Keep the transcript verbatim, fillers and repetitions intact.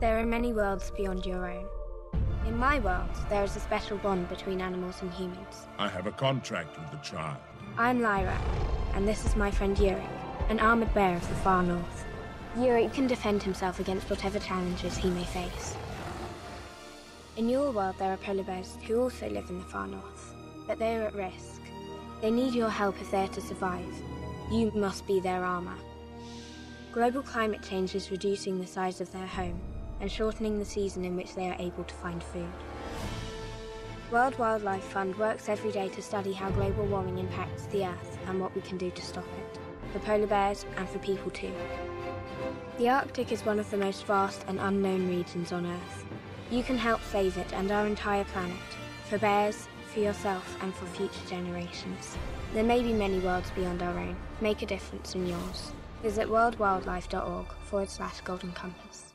There are many worlds beyond your own. In my world, there is a special bond between animals and humans. I have a contract with the child. I'm Lyra, and this is my friend Iorek, an armored bear of the far north. Iorek can defend himself against whatever challenges he may face. In your world, there are polar bears who also live in the far north, but they are at risk. They need your help if they are to survive. You must be their armor. Global climate change is reducing the size of their home and shortening the season in which they are able to find food. World Wildlife Fund works every day to study how global warming impacts the Earth and what we can do to stop it, for polar bears and for people too. The Arctic is one of the most vast and unknown regions on Earth. You can help save it and our entire planet, for bears, for yourself and for future generations. There may be many worlds beyond our own. Make a difference in yours. Visit world wildlife dot org forward slash golden compass.